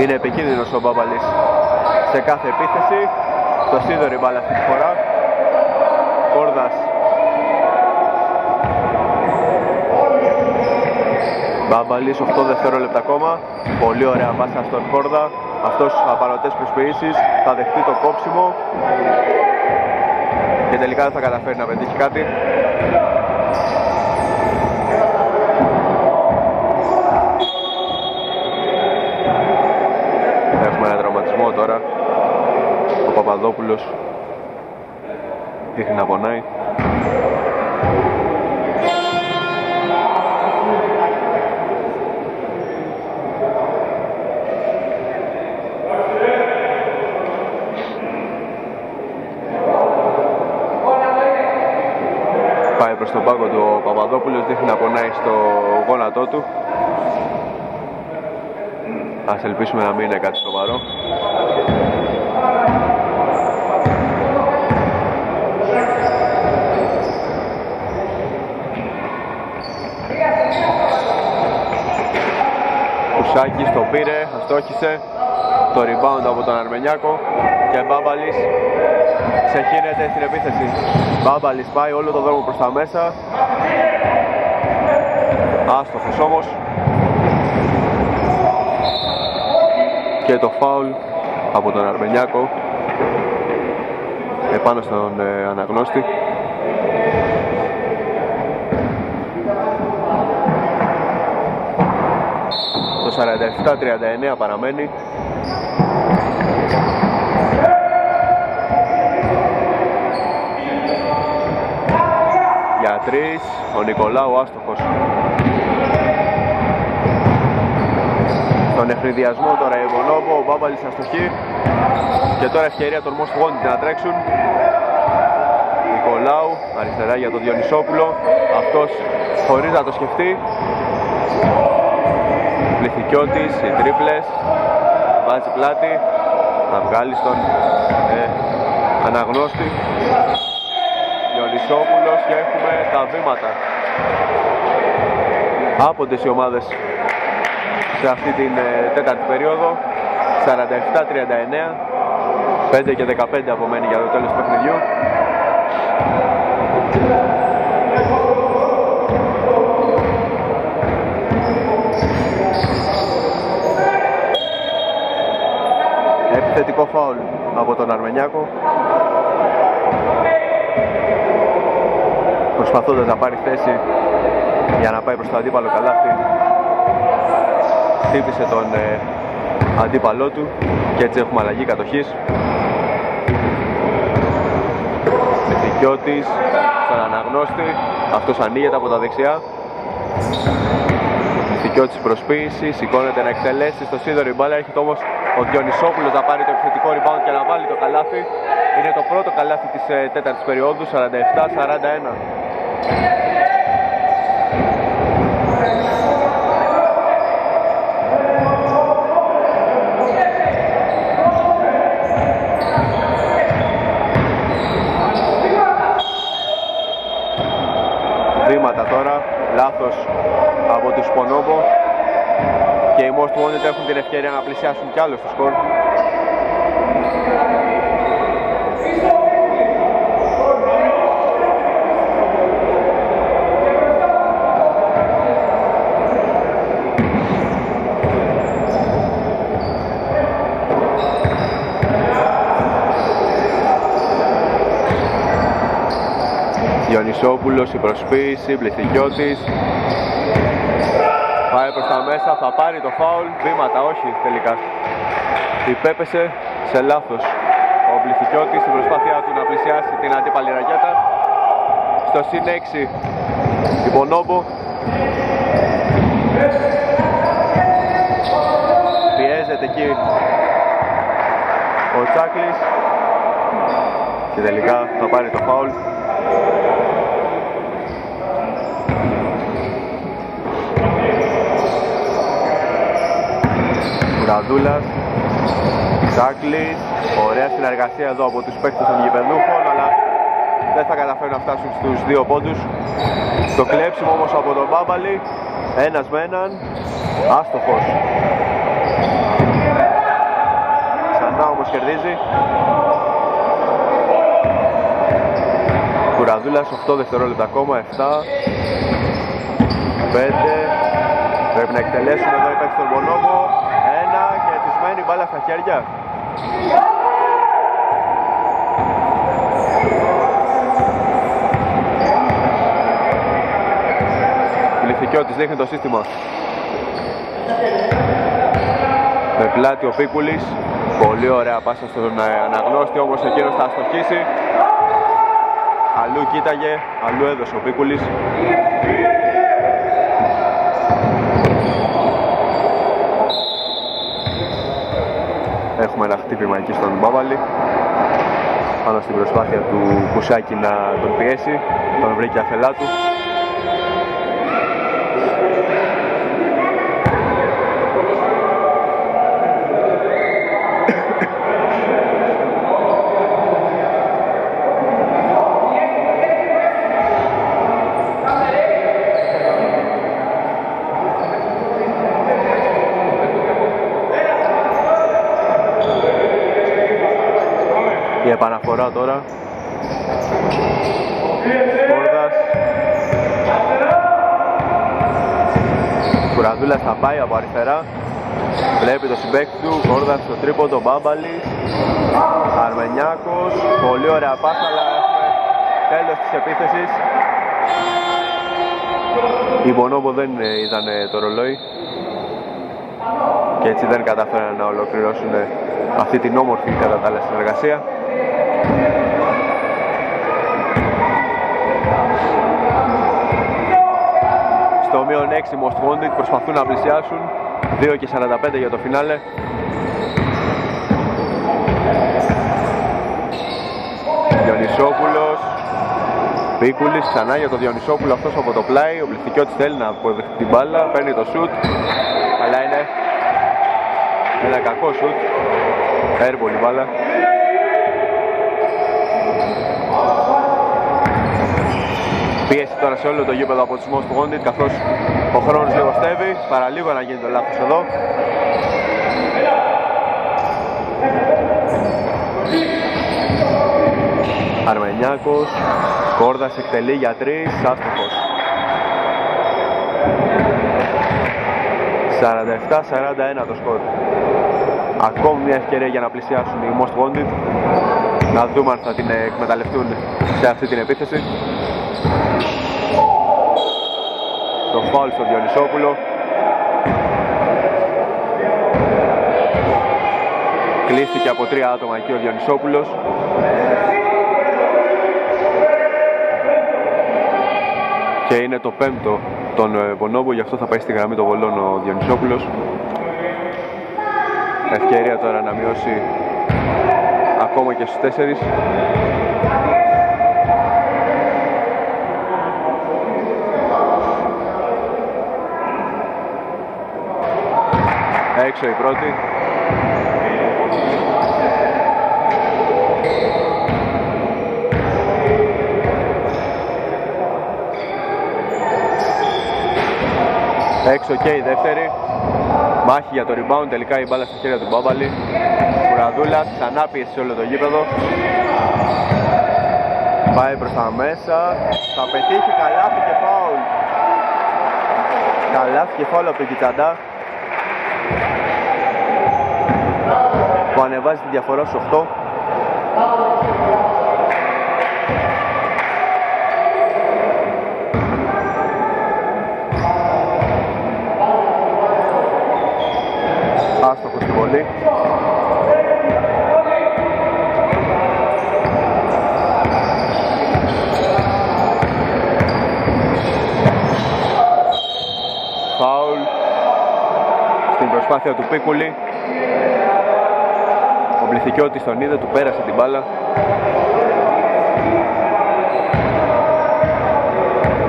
Είναι επικίνδυνος ο Μπάμπαλης σε κάθε επίθεση. Το σίδωρη μπάλα αυτή τη φορά. Κόρδας Μπάμπαλης, 8 δευτερόλεπτα ακόμα. Πολύ ωραία πάσα στον Κόρδα. Αυτός απαρωτές προσποιήσεις, θα δεχτεί το κόψιμο και τελικά δεν θα καταφέρει να πετύχει κάτι. Έχουμε ένα τραυματισμό τώρα. Ο Παπαδόπουλος δείχνει να πονάει. Στον πάγκο του ο Παπαδόπουλος δείχνει να πονάει στο γόνατό του. Ας ελπίσουμε να μην είναι κάτι σοβαρό. Κουσάκης το πήρε, αστόχησε. Το rebound από τον Αρμενιάκο και Μπάμπαλης ξεχύνεται στην επίθεση. Μπάμπαλης πάει όλο το δρόμο προς τα μέσα. Άστοχος όμως. Και το φάουλ από τον Αρμενιάκο επάνω στον αναγνώστη. 47-39 παραμένει. Για τρεις, ο Νικολάου άστοχος. Στον ευνηδιασμό τώρα η Βονόβο, ο Μπάμπαλης αστοχή. Και τώρα ευκαιρία των Μοσχογόντι να τρέξουν. Νικολάου, αριστερά για τον Διονυσόπουλο. Αυτός χωρίς να το σκεφτεί. Πληθυκιώτης, οι τρίπλες. Βάζει πλάτη. Θα βγάλει στον αναγνώστη. Διονυσόπουλος και έχουμε τα βήματα. Άποντες οι ομάδες σε αυτή την τέταρτη περίοδο. 47-39. 5 και 15 απομένει για το τέλος του παιχνιδιού. Επιθετικό φάουλ από τον Αρμενιάκο, προσπαθώντας να πάρει θέση για να πάει προς το αντίπαλο καλάθι. Χτύπησε τον αντίπαλό του και έτσι έχουμε αλλαγή κατοχής. Μεθικιώτης στον αναγνώστη, αυτός ανοίγεται από τα δεξιά. Μεθικιώτης προσποίηση, σηκώνεται να εκτελέσει στο σίδερο, η μπάλα έρχεται όμως ο Διονυσόπουλος να πάρει το επιθετικό rebound και να βάλει το καλάθι. Είναι το πρώτο καλάθι της τέταρτης περίοδου, 47-41. Βήματα τώρα, λάθος από τους Πονόβο και οι Most Wanted έχουν την ευκαιρία να πλησιάσουν κι άλλο στο σκορ. Διονυσόπουλος, η προσποίηση, Πληθυκιώτης. Πάει προς τα μέσα, θα πάρει το φάουλ, βήματα, όχι τελικά. Υπέπεσε σε λάθος ο Πληθυκιώτης στην προσπάθειά του να πλησιάσει την αντίπαλη ρακέτα. Στο συν 6 η Μπονόμπο. Πιέζεται εκεί ο Τσάκλης και τελικά θα πάρει το φάουλ. Κουραδούλας, Τσάκλης, ωραία συνεργασία εδώ από τους παίκτες των γηπεδούχων, αλλά δεν θα καταφέρουν να φτάσουν στους δύο πόντους. Το κλέψιμο όμως από τον Μπάμπαλη, ένας με έναν, άστοχος. Ξανά όμως κερδίζει. Κουραδούλας, 8 δευτερόλεπτα ακόμα, 7, 5. Πρέπει να εκτελέσουν εδώ οι παίκτες των Μπονόβο. Ένα και τους μένει μπάλα στα χέρια. Πληθυκιώτης δείχνει το σύστημα. Με πλάτη ο Πίκουλης. Πολύ ωραία πάσα στον αναγνώστη, όμως εκείνος θα αστοχίσει. Αλλού κοίταγε, αλλού έδωσε ο Πίκουλης. Έχουμε ένα χτύπημα εκεί στον Μπάμπαλη, πάνω στην προσπάθεια του Κουσάκη να τον πιέσει, τον βρήκε αφελά του. Επαναφορά τώρα. Πόρδας. Κουραδούλας θα πάει από αριστερά. Βλέπει το συμπαίκτη του. Πόρδας στο τρίποντο. Μπάμπαλης. Αρμενιάκος. Πολύ ωραία πάσα, αλλά τέλος της επίθεσης. Η Μπονόμπο δεν είδαν το ρολόι. και έτσι δεν κατάφεραν να ολοκληρώσουν αυτή την όμορφη κατά τα άλλα συνεργασία. Στο μείον 6 Most Wanted προσπαθούν να πλησιάσουν, 2 και 45 για το φινάλε. Διονυσόπουλος, Πίκουλης ξανά για το Διονυσόπουλο, αυτός από το πλάι, ο Πληθυκιώτης θέλει να αποδεχτεί την μπάλα, παίρνει το σουτ, αλλά είναι ένα κακό σουτ, έρμπολη μπάλα. Πίεση τώρα σε όλο το γήπεδο από τους Most Wanted, καθώς ο χρόνος λιγοστεύει, παραλίγο να γίνει το λάθος εδώ. Αρμενιάκος, Κόρδας εκτελεί για 3, άστοχος. 47-41 το σκορ. Ακόμη μια ευκαιρία για να πλησιάσουν οι Most Wanted. Να δούμε αν θα την εκμεταλλευτούν σε αυτή την επίθεση. Το φάουλ στον Διονυσόπουλο. Κλείστηκε από 3 άτομα εκεί ο Διονυσόπουλος. Και είναι το 5ο τον Βονόμπο, γι' αυτό θα πάει στη γραμμή των βολών ο Διονυσόπουλος. Ευκαιρία τώρα να μειώσει ακόμα και στους 4. Έξω η πρώτη. Έξω και η δεύτερη. Μάχη για το rebound, τελικά η μπάλα στα χέρια του Μπάμπαλη. Κουραδούλας, ξανά πίεση σε όλο το γήπεδο. Πάει προς τα μέσα. Θα πετύχει, καλάθι και φάουλ. Καλάθι και φάουλ από τον Κιταντά, που ανεβάζει τη διαφορά στους 8. Άστοχος στη βολή. Φάουλ στην προσπάθεια του Πίκουλη. Ο Πληθυκιώτης τον είδε, του πέρασε την μπάλα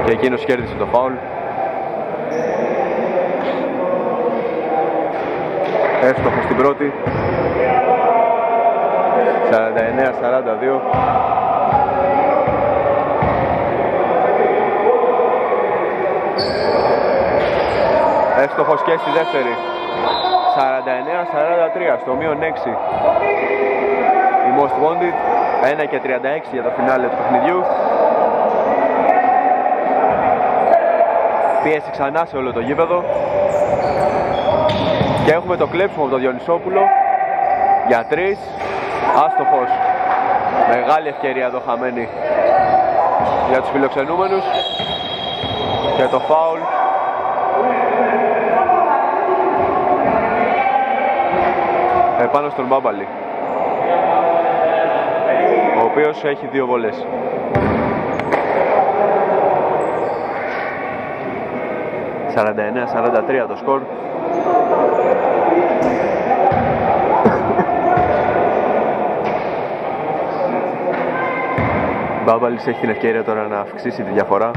και εκείνος κέρδισε το φάουλ. Εύστοχο στην πρώτη. 49-42. Εύστοχος και στη δεύτερη. 49-43 στο μείον 6 οι Most Wanted, 1 και 36 για το φινάλε του παιχνιδιού. Πίεση ξανά σε όλο το γήπεδο και έχουμε το κλέψιμο από τον Διονυσόπουλο για 3, άστοχος. Μεγάλη ευκαιρία εδώ χαμένη για τους φιλοξενούμενους και το φάουλ. Επάνω στον Μπάμπαλη, ο οποίος έχει 2 βολές. «49-43 το σκορ. Μπάμπαλης έχει την ευκαιρία τώρα να αυξήσει τη διαφορά.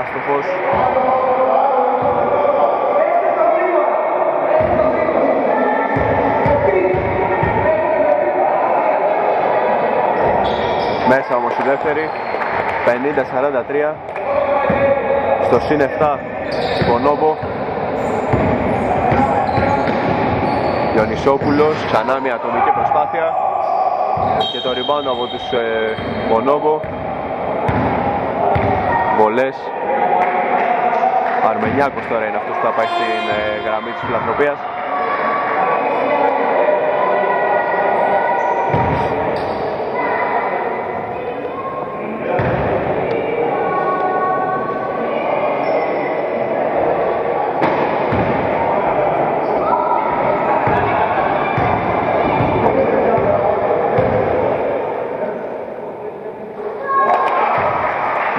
Άστοχος. Μέσα όμως η δεύτερη. 50-43 στο συν 7 Βονόμπο. Διονυσόπουλος, ξανά μια ατομική προσπάθεια και το rebound από τους Βονόμπο. Βολές. Αρμενιάκος τώρα είναι αυτός που θα πάει στην γραμμή της φιλανθρωπίας.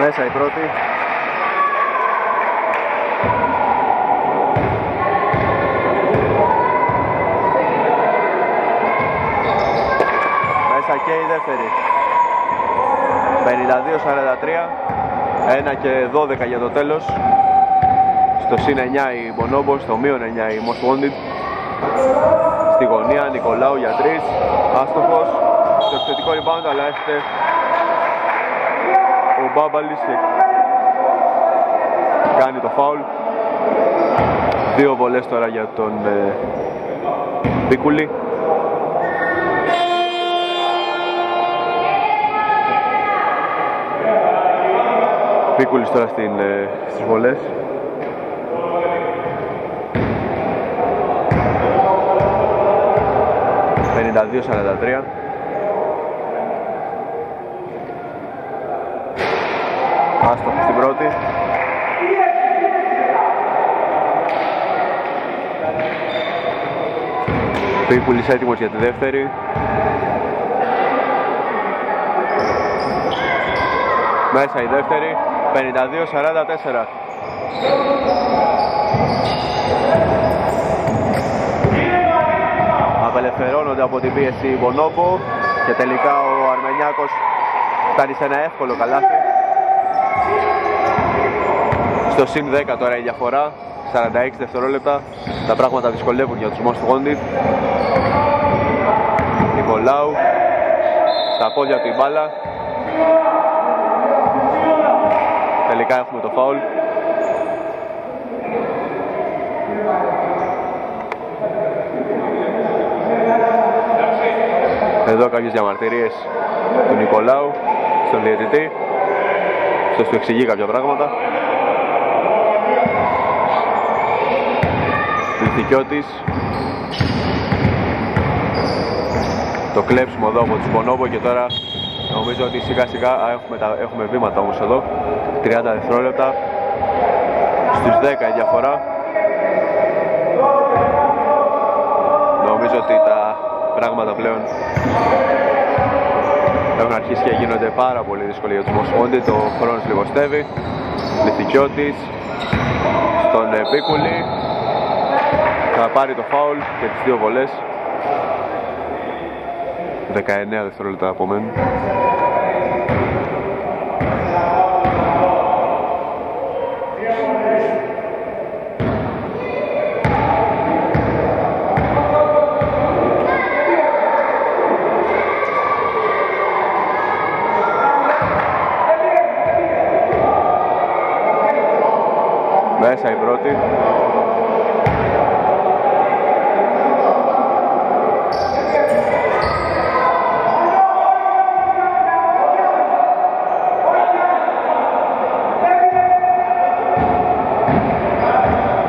Μέσα η πρώτη. Μέσα και η δεύτερη. 52-43. 1 και 12 για το τέλος. Στο συν 9 η Μπονόμπο, στο μείον 9 η Most Wanted. Στη γωνία Νικολάου για 3. Άστοχος. Στο επιθετικό rebound, αλλά έχετε ο Μπάμπαλης και κάνει το φάουλ. Δύο βολές τώρα για τον Πίκουλη. Πίκουλης τώρα στις βολές. (52-43) Άστοχος στην πρώτη. Πίκουλης έτοιμος για τη δεύτερη. Μέσα η δεύτερη. 52-44. Απελευθερώνονται από την πίεση η Μπονόμπο και τελικά ο Αρμενιάκος φτάνει σε ένα εύκολο καλάθι. Στο συν 10 τώρα η διαφορά, 46 δευτερόλεπτα. Τα πράγματα δυσκολεύουν για τους Most Wanted. Νικολάου στα πόδια του η μπάλα. Τελικά έχουμε το φάουλ. Εδώ κάποιες διαμαρτυρίες του Νικολάου στον διαιτητή. Αυτός του εξηγεί κάποια πράγματα. Πληθυκιώτης. Το κλέψιμο εδώ από τους Μπονόμπο και τώρα νομίζω ότι σιγά σιγά έχουμε βήματα όμως εδώ. 30 δευτερόλεπτα. Στους 10 η διαφορά. Νομίζω ότι τα πράγματα πλέον έχουν αρχίσει και γίνονται πάρα πολύ δύσκολοι για τους Most Wanted. Το χρόνος λιγοστεύει. Λιθικιώτης στον Πίκουλη θα πάρει το φάουλ και τις δύο βολές. 19 δευτερόλεπτα απομένουν. Μέσα η πρώτη.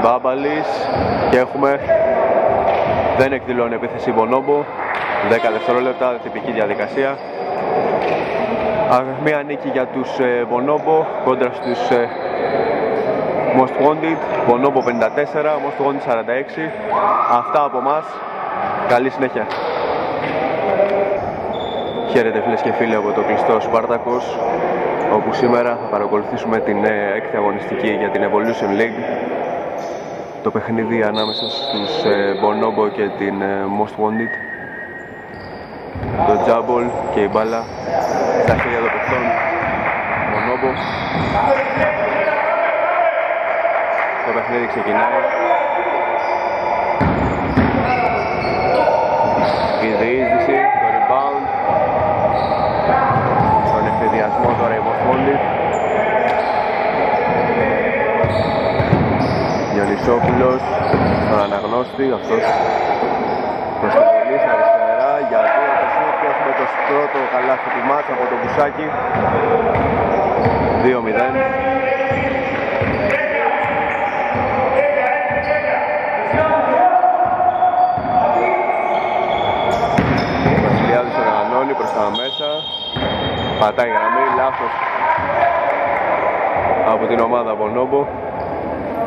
Μπάμπαλης και έχουμε, δεν εκδηλώνει επίθεση Μπονόμπο. 10 δευτερόλεπτα, τυπική διαδικασία. Μία νίκη για τους Μπονόμπο κόντρα στους Most Wanted. Μπονόμπο 54, Most Wanted 46. Αυτά από μας. Καλή συνέχεια. Χαίρετε φίλες και φίλοι από το κλειστό Σπάρτακος, όπου σήμερα θα παρακολουθήσουμε την έκτη αγωνιστική για την Evolution League. Το παιχνίδι ανάμεσα στους Μπονόμπο και την Most Wanted. Το τζάμπολ και η μπάλα στα χέρια των παιχτών Μπονόμπο. Το παιχνίδι ξεκινάει. Η διείσδυση, το rebound, τον εφηδιασμό τώρα η Most Wanted. Διονυσόπουλος, τον αναγνώστη, αυτός προσταγωνής αριστερά για δύο το σουτ και έχουμε το πρώτο καλάθι του μάτς από τον Μπουσάκη. 2-0. Προς τα μέσα, πατάει γραμμή, λάθος από την ομάδα Μπονόμπο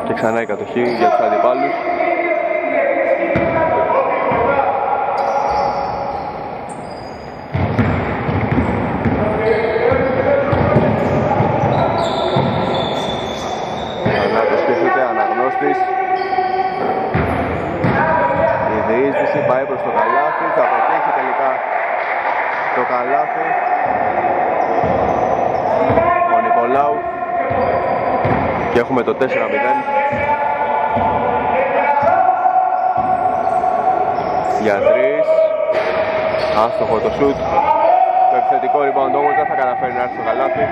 και ξανά η κατοχή για τους αντιπάλους. πάει προς το καλάθι, θα αποτύχει τελικά το καλάθι. Ο Νικολάου και έχουμε το 4-0. Για 3, άστοχο το σουτ. Το επιθετικό rebound όμως δεν θα καταφέρει να έρθει στο καλάθι.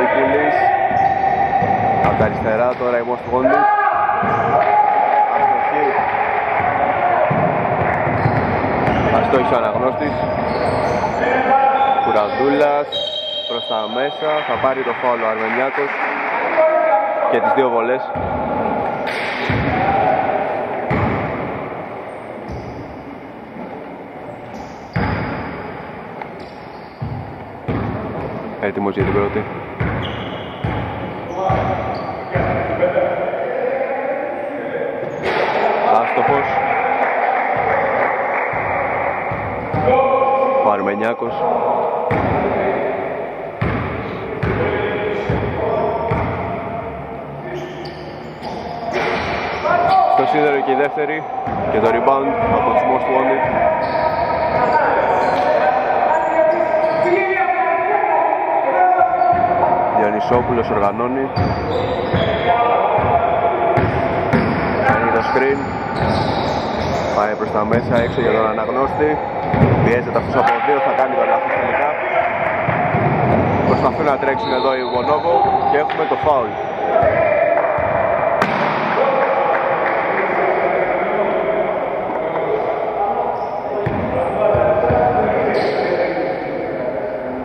Νικολής από τα αριστερά, τώρα η Μοστογόντου. Αστοχή. Αστόχης ο αναγνώστης. Κουραδούλας προς τα μέσα, θα πάρει το φάουλ ο Αρμενιάκος και τις δύο βολές. Έτοιμος για την πρώτη. Άστοχος. Ο Αρμενιάκος. Στο σίδερο και η δεύτερη. Και το rebound από τους Most Wanted. Ισόπουλος οργανώνει. Κάνει το screen. Πάει προς τα μέσα, έξω για τον αναγνώστη. Πιέζεται αυτός από δύο, θα κάνει τον λάθος τελικά. Προσπαθεί να τρέξουν εδώ οι Βονόβο και έχουμε το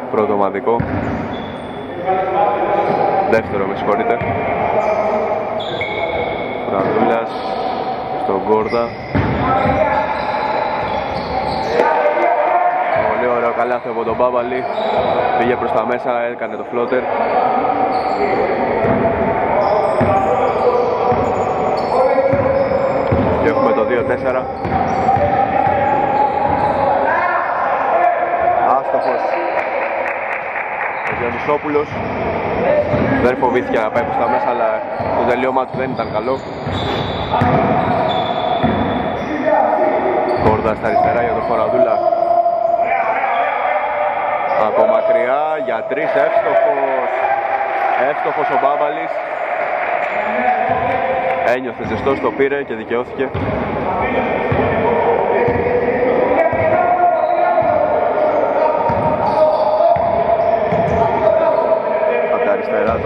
foul. Πρώτο ομαδικό. Δεύτερο, με συγχωρείτε. Βραδούλας στον Κόρδα. Πολύ ωραίο καλάθι από τον Μπάμπαλη. Πήγε προς τα μέσα, έκανε το φλότερ. Και έχουμε το 2-4. Άστοχος ο Διονυσόπουλος. Δεν φοβήθηκε να πάει προς τα μέσα, αλλά το τελείωμα του δεν ήταν καλό. Κόρδα στα αριστερά για τον Χοραδούλα. Από μακριά για 3, εύστοχος. Εύστοχος ο Μπάμπαλης. Ένιωθε ζεστός, το πήρε και δικαιώθηκε.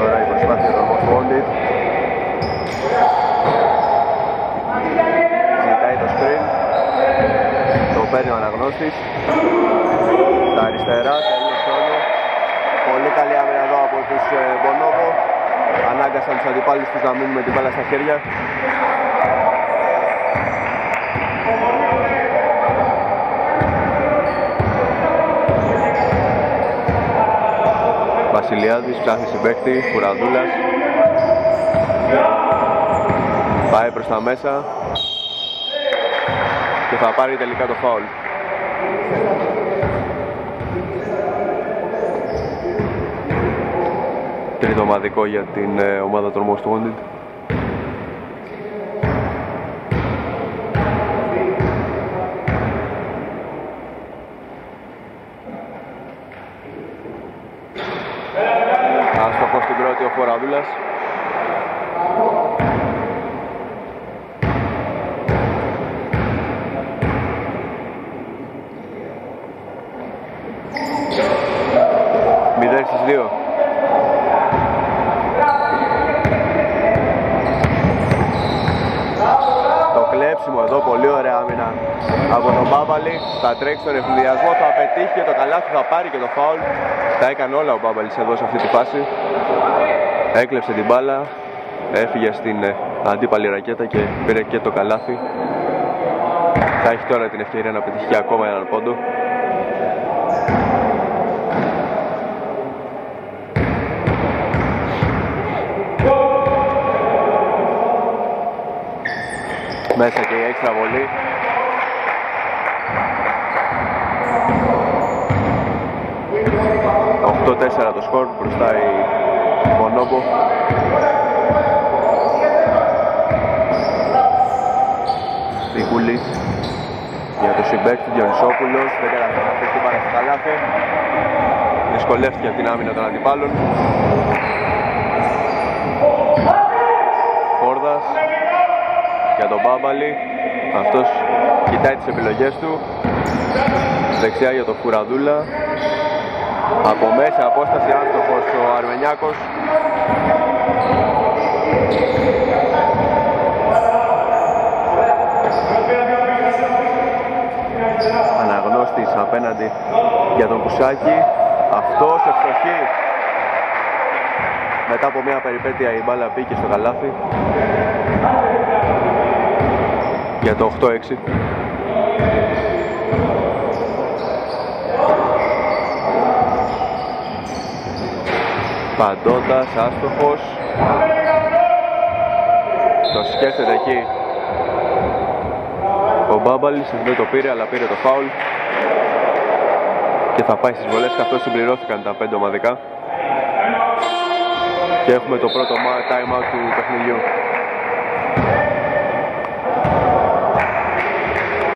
Τώρα η προσπάθεια του Μοσχόλιτ. Ζητάει το screen. Το παίρνει ο αναγνώστης. Τα αριστερά, τέλειωσε όλο. Πολύ καλή άμυνα εδώ από τους Μπονόβο. Ανάγκασαν τους αντιπάλους τους να μείνουν με την μπάλα στα χέρια. Βασιλιάδης ψάχνει συμπαίκτη, Κουραδούλας. Πάει προς τα μέσα και θα πάρει τελικά το φάουλ. Τρίτο ομαδικό για την ομάδα των Most Wanted. Χοραδούλας. Μηδέν στις 2. Το κλέψιμο εδώ, πολύ ωραία άμυνα από τον Μπάμπαλη. Θα τρέξει τον ευθυνδιασμό, θα πετύχει και το καλάθι, θα πάρει και το φάουλ. Τα έκανε όλα ο Μπάμπαλης εδώ σε αυτή τη φάση. Έκλεψε την μπάλα, έφυγε στην αντίπαλη ρακέτα και πήρε και το καλάθι. Θα έχει τώρα την ευκαιρία να πετύχει ακόμα έναν πόντο. Μέσα και η έξτρα βολή. Το 8-4 το σκορ, μπροστά η Μπονόβο. Τσίκουλης για το συμπέκτη Διονυσόπουλος, δεν καταφέρει να φέρει πάρα στο καλάθι. Δυσκολεύτηκε από την άμυνα των αντιπάλων. Φόρδας για τον Μπάμπαλη, αυτός κοιτάει τις επιλογές του. Δεξιά για τον Φουραδούλα, από μέσα απόσταση άστοχος ο Αρμενιάκος. Αναγνώστης απέναντι για τον Κουσάκη, αυτός ευστοχή. Μετά από μια περιπέτεια η μπάλα μπήκε στο καλάθι για το 8-6. Παντώντας, άστοχος. Το σκέφτεται εκεί ο Μπάμπαλης, δεν το πήρε, αλλά πήρε το φάουλ και θα πάει στις βολές, καθώς συμπληρώθηκαν τα 5 ομαδικά και έχουμε το πρώτο time out του παιχνιδιού.